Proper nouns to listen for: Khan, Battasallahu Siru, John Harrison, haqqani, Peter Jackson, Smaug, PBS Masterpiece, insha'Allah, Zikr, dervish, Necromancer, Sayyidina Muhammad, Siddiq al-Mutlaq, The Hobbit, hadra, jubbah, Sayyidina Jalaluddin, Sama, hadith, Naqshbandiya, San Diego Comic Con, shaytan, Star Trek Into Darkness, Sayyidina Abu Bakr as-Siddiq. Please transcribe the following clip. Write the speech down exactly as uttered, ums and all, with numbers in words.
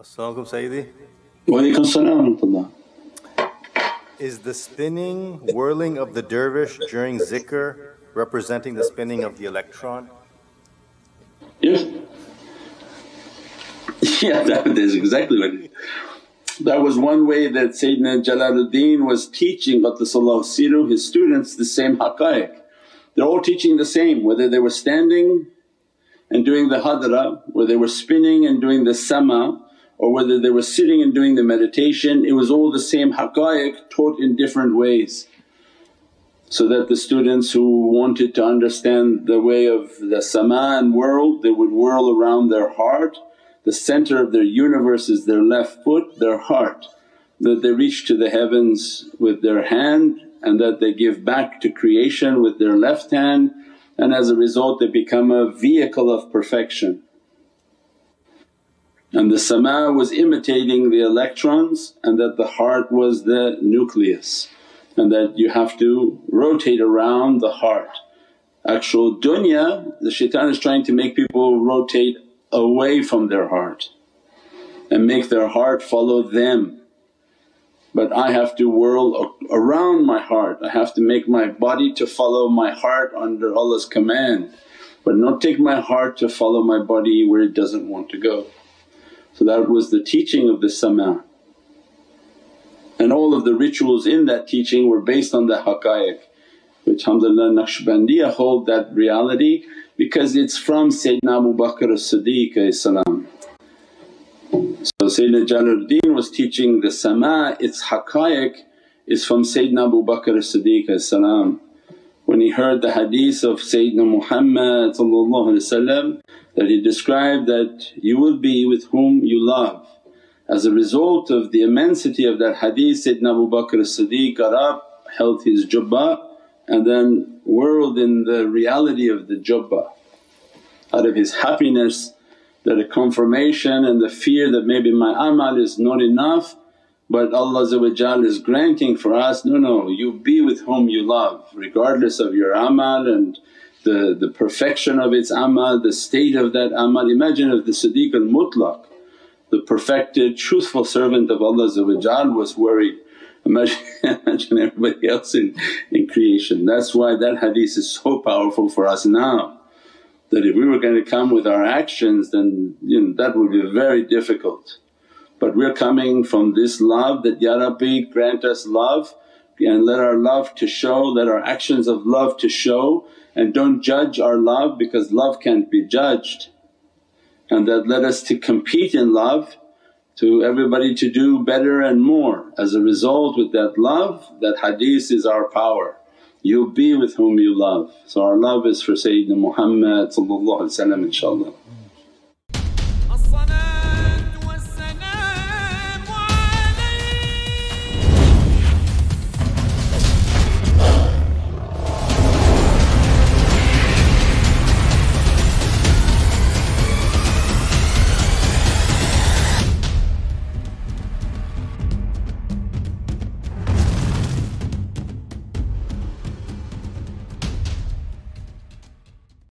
As-salamu alaykum, Sayyidi. Wa alaykum as-salam wa rahmatullah. Is the spinning, whirling of the dervish during zikr representing the spinning of the electron? Yes. Yeah, that is exactly what it is. That was one way that Sayyidina Jalaluddin was teaching Battasallahu Siru, his students, the same haqqaiq. They're all teaching the same, whether they were standing and doing the hadra, whether they were spinning and doing the sama, or whether they were sitting and doing the meditation, it was all the same haqqaiq taught in different ways. So that the students who wanted to understand the way of the sama and world, they would whirl around their heart. The centre of their universe is their left foot, their heart, that they reach to the heavens with their hand and that they give back to creation with their left hand, and as a result they become a vehicle of perfection. And the sama was imitating the electrons, and that the heart was the nucleus, and that you have to rotate around the heart. Actual dunya, the shaitan is trying to make people rotate away from their heart and make their heart follow them, but I have to whirl around my heart, I have to make my body to follow my heart under Allah's command, but not take my heart to follow my body where it doesn't want to go. So that was the teaching of the sama, and all of the rituals in that teaching were based on the haqqaiq, which alhamdulillah Naqshbandiya hold that reality because it's from Sayyidina Abu Bakr as-Siddiq. So Sayyidina Jalaluddin was teaching the sama, its haqqaiq is from Sayyidina Abu Bakr as-Siddiq. When he heard the hadith of Sayyidina Muhammad that he described that, you will be with whom you love. As a result of the immensity of that hadith, Sayyidina Abu Bakr as-Siddiq got up, held his jubbah, and then whirled in the reality of the jubbah out of his happiness that a confirmation and the fear that maybe my amal is not enough, but Allah is granting for us, no, no, you be with whom you love regardless of your amal and the, the perfection of its amal, the state of that amal. Imagine if the Siddiq al-Mutlaq, the perfected truthful servant of Allah, was worried. Imagine, imagine everybody else in, in creation. That's why that hadith is so powerful for us now, that if we were going to come with our actions then you know, that would be very difficult. But we're coming from this love that, Ya Rabbi, grant us love and let our love to show, let our actions of love to show, and don't judge our love because love can't be judged. And that led us to compete in love, to everybody to do better and more. As a result, with that love, that hadith is our power, you be with whom you love. So our love is for Sayyidina Muhammad, inshaAllah.